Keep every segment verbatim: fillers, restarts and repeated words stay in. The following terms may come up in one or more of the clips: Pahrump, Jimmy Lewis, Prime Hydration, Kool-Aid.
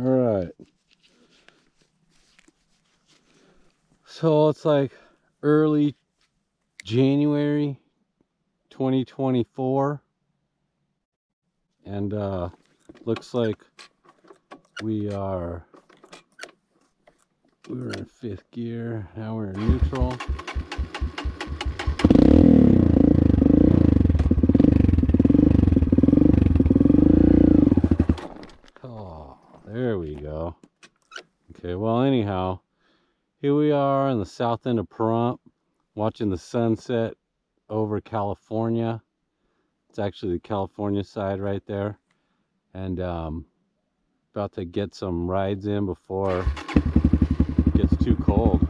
All right. So it's like early January twenty twenty-four, and uh, looks like we are we were in fifth gear. Now we're in neutral. Oh, there we go. Okay, well anyhow, here we are on the south end of Pahrump, watching the sunset over California. It's actually the California side right there, and um, about to get some rides in before it gets too cold.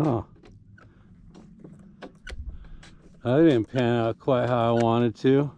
Huh. That didn't pan out quite how I wanted to.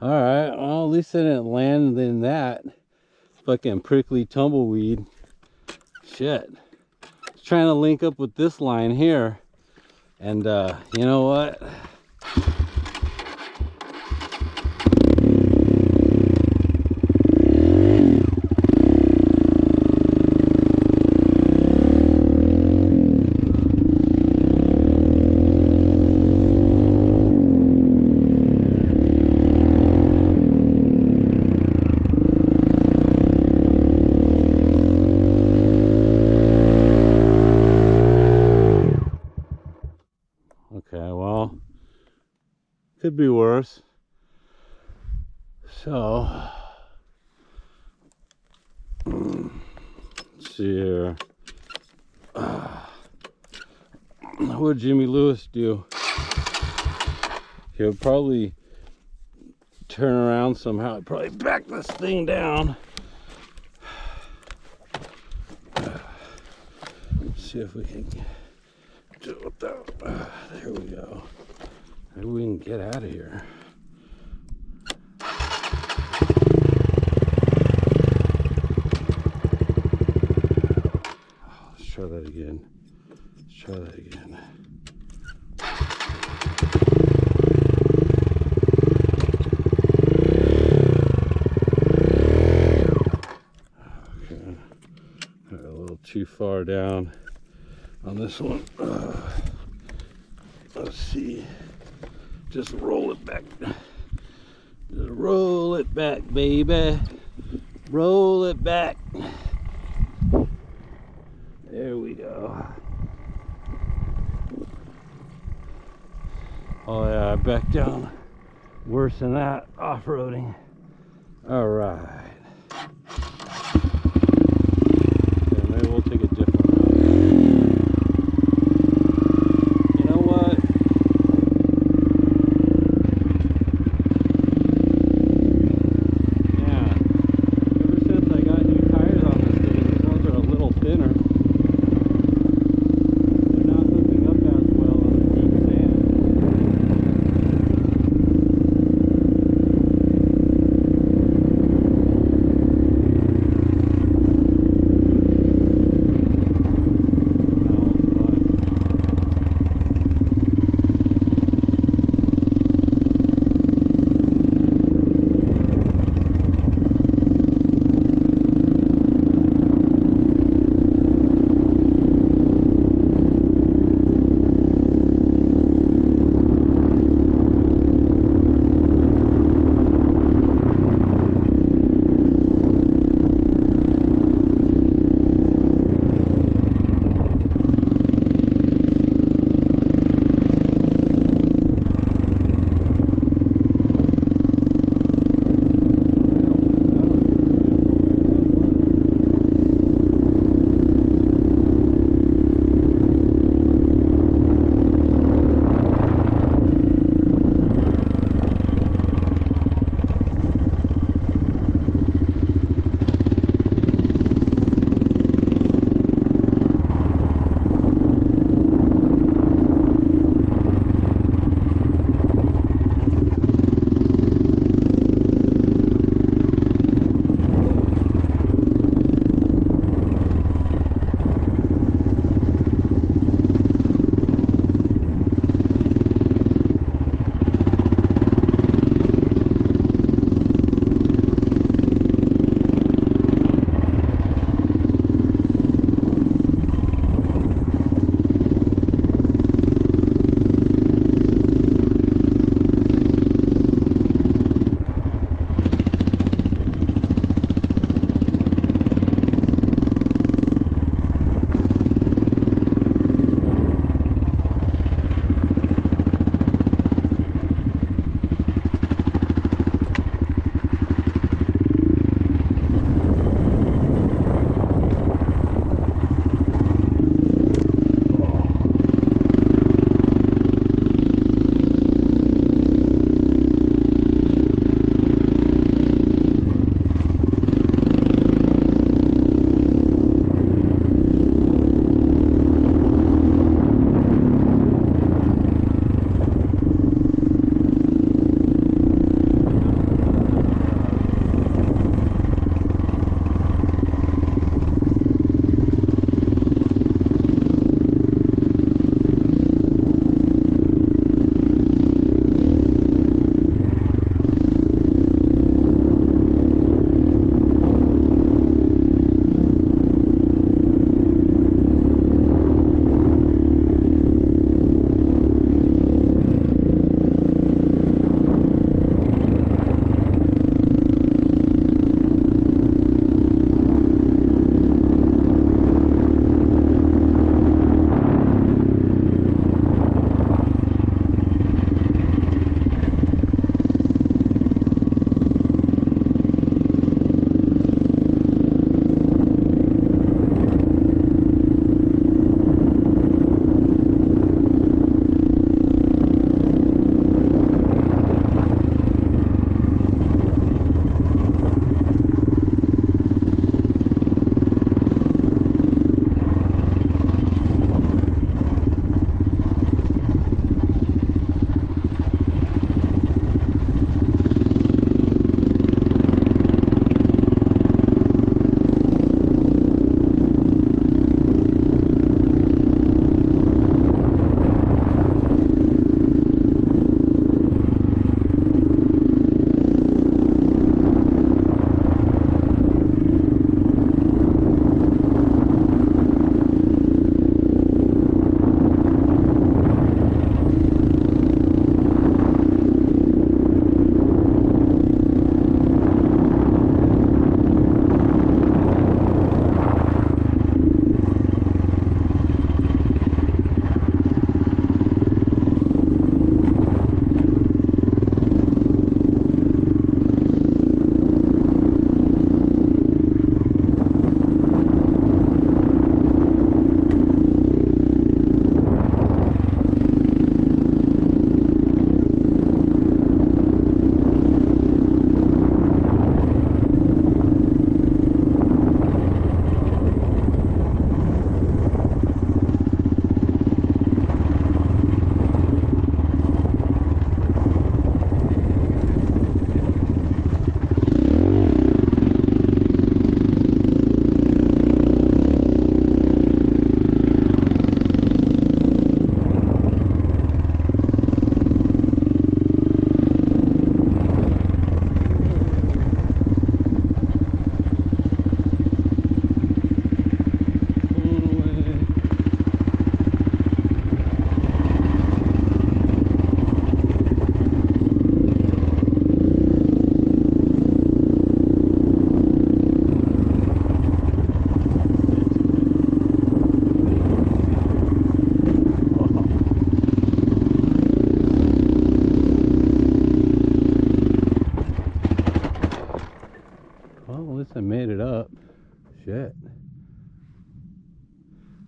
Alright, well, at least I didn't land in that fucking prickly tumbleweed. Shit. Trying to link up with this line here. And uh, you know what? Could be worse. So let's see here. Uh, what would Jimmy Lewis do? He'll probably turn around somehow. He'll probably back this thing down. Uh, let's see if we can do it without. Uh, there we go. Maybe we can get out of here. Oh, let's try that again. Let's try that again. Okay. Got a little too far down on this one. Uh, let's see. Just roll it back. Just roll it back, baby. Roll it back. There we go. Oh yeah, I backed down worse than that off-roading. All right. Yeah, maybe we'll take a different.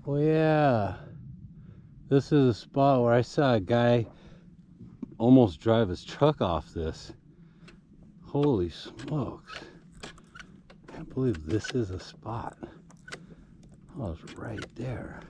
Oh yeah, this is a spot where I saw a guy almost drive his truck off this. Holy smokes, I can't believe this is a spot. I was right there.